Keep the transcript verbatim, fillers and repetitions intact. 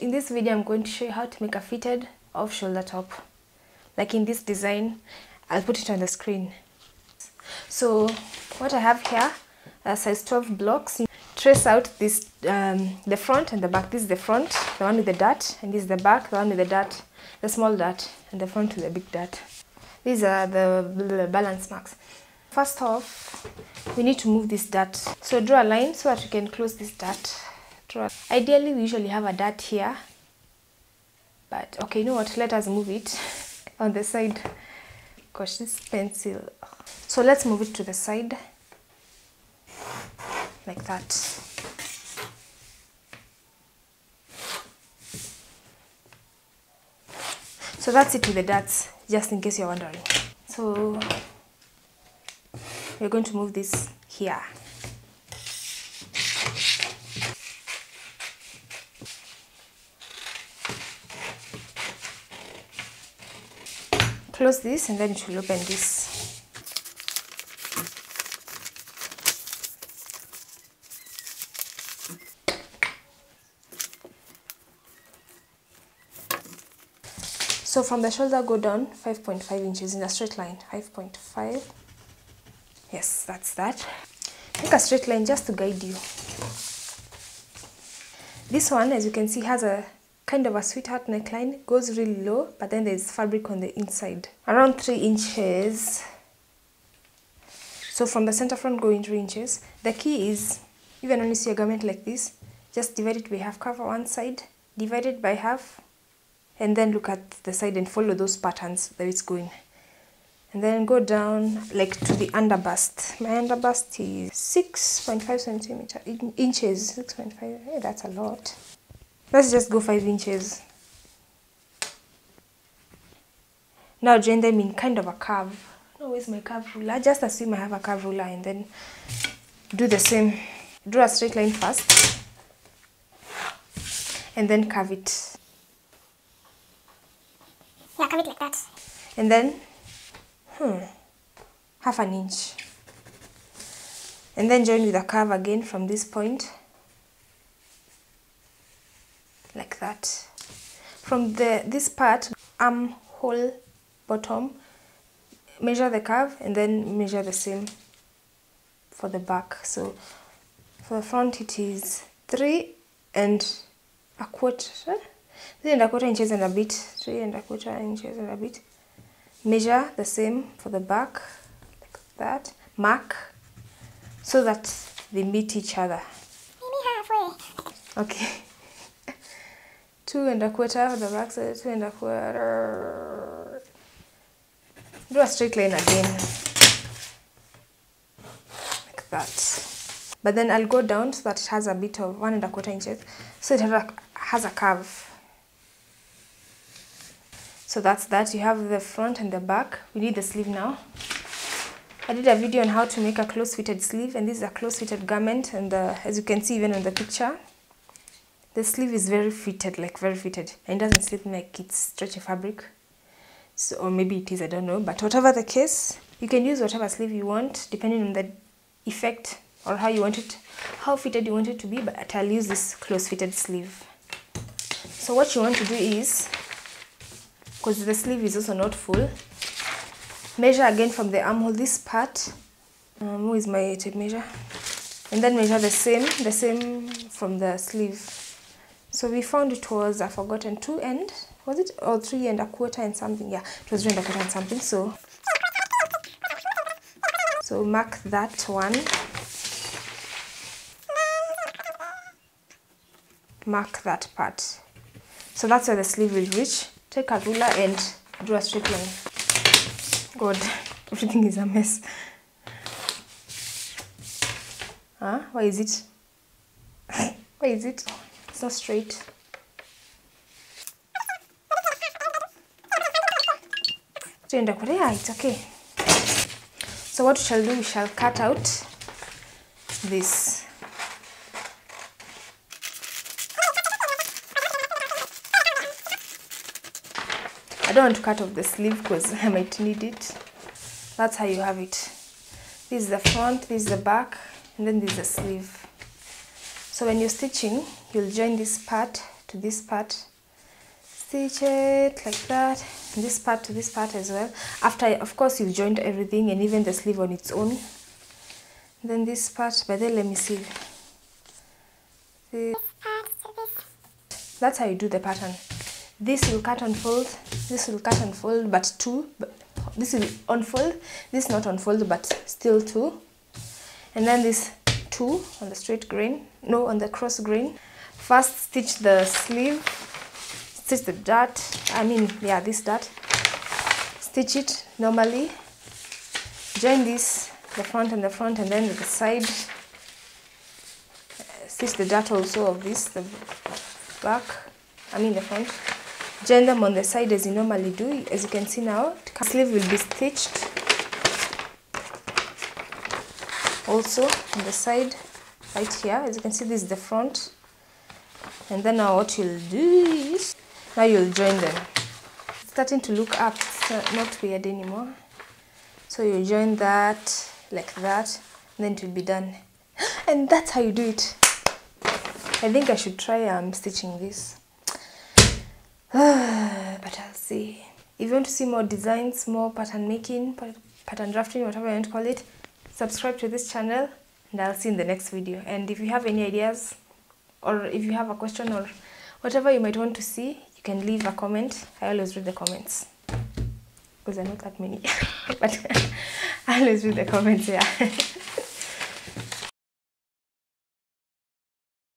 In this video, I'm going to show you how to make a fitted off shoulder top, like in this design. I'll put it on the screen. So what I have here are size twelve blocks. Trace out this um, the front and the back. This is the front, the one with the dart, and this is the back, the one with the dart, the small dart, and the front with the big dart. These are the balance marks. First off, we need to move this dart. So draw a line so that we can close this dart. Draw. Ideally, we usually have a dart here, but okay, you know what? Let us move it on the side. Gosh, this pencil. So let's move it to the side like that. So that's it with the darts, just in case you're wondering. So we're going to move this here. Close this and then it will open this. So from the shoulder go down five point five inches in a straight line. five point five. Yes, that's that. Make a straight line just to guide you. This one, as you can see, has a kind of a sweetheart neckline, goes really low, but then there's fabric on the inside, around three inches. So from the center front going three inches. The key is, even when you see a garment like this, just divide it by half, cover one side, divide it by half, and then look at the side and follow those patterns that it's going. And then go down like to the under bust. My under bust is six point five centimeter in inches. six point five. Hey, that's a lot. Let's just go five inches. Now join them in kind of a curve. No, where's my curve ruler? Just assume I have a curve ruler and then do the same. Draw a straight line first and then curve it. Yeah, curve it like that. And then hmm, half an inch. And then join with a curve again from this point. Like that. From the this part, armhole bottom, measure the curve and then measure the same for the back. So for the front it is three and a quarter three and a quarter inches and a bit, three and a quarter inches and a bit. Measure the same for the back, like that. Mark so that they meet each other. Maybe halfway. Okay. Two and a quarter for the back side, two and a quarter. Do a straight line again. Like that. But then I'll go down so that it has a bit of one and a quarter inches. So it has a curve. So that's that. You have the front and the back. We need the sleeve now. I did a video on how to make a close-fitted sleeve, and this is a close-fitted garment, and the, as you can see even on the picture, the sleeve is very fitted, like very fitted, and it doesn't seem like it's stretchy fabric. So, or maybe it is, I don't know. But whatever the case, you can use whatever sleeve you want, depending on the effect or how you want it, how fitted you want it to be. But I'll use this close-fitted sleeve. So what you want to do is, because the sleeve is also not full, measure again from the armhole this part. Um, where is my tape measure? And then measure the same, the same from the sleeve. So we found it was, I forgotten, two and, was it, or three and a quarter and something? Yeah, it was three and a quarter and something, so. So mark that one. Mark that part. So that's where the sleeve will reach. Take a ruler and draw a straight line. God, everything is a mess. Huh? Why is it? Why is it? It's not straight. Yeah, it's okay. So what we shall do, we shall cut out this. I don't want to cut off the sleeve because I might need it. That's how you have it. This is the front, this is the back, and then this is the sleeve. So when you're stitching, you'll join this part to this part, stitch it like that, and this part to this part as well. After, of course, you've joined everything and even the sleeve on its own. Then this part, but then let me see. This. That's how you do the pattern. This will cut and fold, this will cut and fold, but two. But this will unfold, this not unfold, but still two. And then this two on the straight grain, no, on the cross grain. First stitch the sleeve, stitch the dart, I mean, yeah, this dart. Stitch it normally. Join this, the front and the front, and then the side. Stitch the dart also of this, the back, I mean the front. Join them on the side as you normally do. As you can see now, the sleeve will be stitched also on the side right here. As you can see, this is the front. And then now what you'll do is, now you'll join them. It's starting to look up, it's not, not weird anymore. So you join that like that, and then it will be done. And that's how you do it. I think I should try um, stitching this. But I'll see. If you want to see more designs, more pattern making, pattern drafting, whatever you want to call it, subscribe to this channel, and I'll see you in the next video. And if you have any ideas, or if you have a question, or whatever you might want to see, you can leave a comment. I always read the comments, because there are not that many. But I always read the comments, yeah.